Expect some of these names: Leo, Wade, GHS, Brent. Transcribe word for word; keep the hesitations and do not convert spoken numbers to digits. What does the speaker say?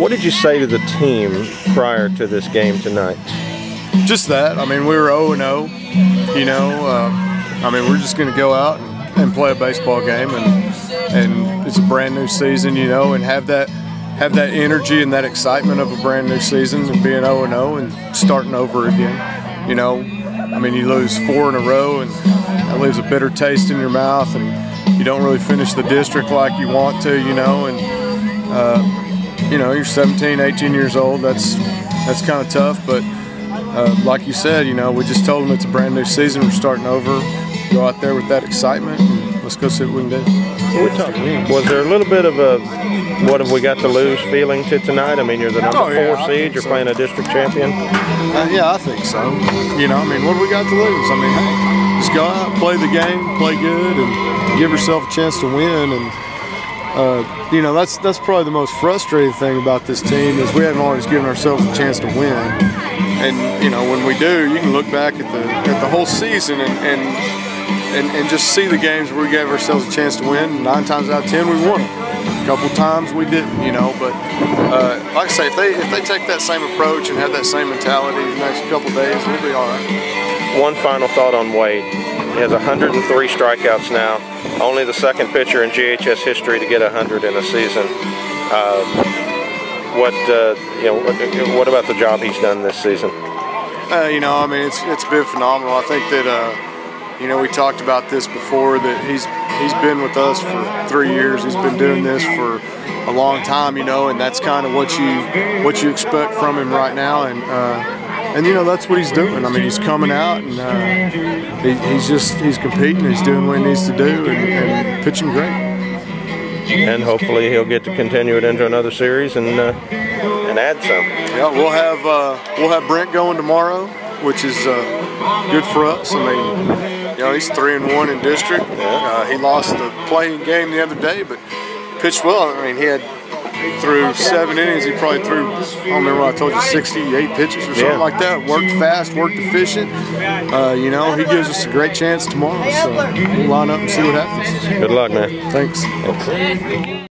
What did you say to the team prior to this game tonight? Just that. I mean, we were oh and oh. You know, um, I mean, we're just going to go out and, and play a baseball game, and and it's a brand new season, you know, and have that have that energy and that excitement of a brand new season and being oh and oh and starting over again. You know, I mean, you lose four in a row, and that leaves a bitter taste in your mouth, and you don't really finish the district like you want to, you know, and uh, you know, you're seventeen, eighteen years old. That's that's kind of tough, but uh, like you said, you know, we just told them it's a brand new season. We're starting over. Go out there with that excitement, and let's go see what we can do. We're talking, was there a little bit of a what have we got to lose feeling to tonight? I mean, you're the number oh, yeah, four seed. You're so. Playing a district champion. Uh, yeah, I think so. You know, I mean, what do we got to lose? I mean, hey, just go out, play the game, play good, and give yourself a chance to win. And uh, you know, that's that's probably the most frustrating thing about this team is we haven't always given ourselves a chance to win. And you know, when we do, you can look back at the at the whole season and. and And, and just see the games where we gave ourselves a chance to win. Nine times out of ten, we won. A couple times we didn't, you know. But uh, like I say, if they if they take that same approach and have that same mentality the next couple days, we'll be all right. One final thought on Wade. He has one hundred and three strikeouts now. Only the second pitcher in G H S history to get one hundred in a season. Uh, what uh, you know? What, what about the job he's done this season? Uh, you know, I mean, it's it's been phenomenal. I think that. Uh, You know, we talked about this before, that he's he's been with us for three years. He's been doing this for a long time, you know, and that's kind of what you what you expect from him right now. And uh, and you know, that's what he's doing. I mean, he's coming out and uh, he, he's just he's competing. He's doing what he needs to do and, and pitching great. And hopefully, he'll get to continue it into another series and uh, and add some. Yeah, we'll have uh, we'll have Brent going tomorrow, which is uh, good for us. I mean. You know, he's three and one in district. Uh, he lost the playing game the other day, but pitched well. I mean, he had through seven innings. He probably threw, I don't remember what I told you, sixty-eight pitches or something yeah. like that. Worked fast, worked efficient. Uh, you know, he gives us a great chance tomorrow. So we'll line up and see what happens. Good luck, man. Thanks. Thanks.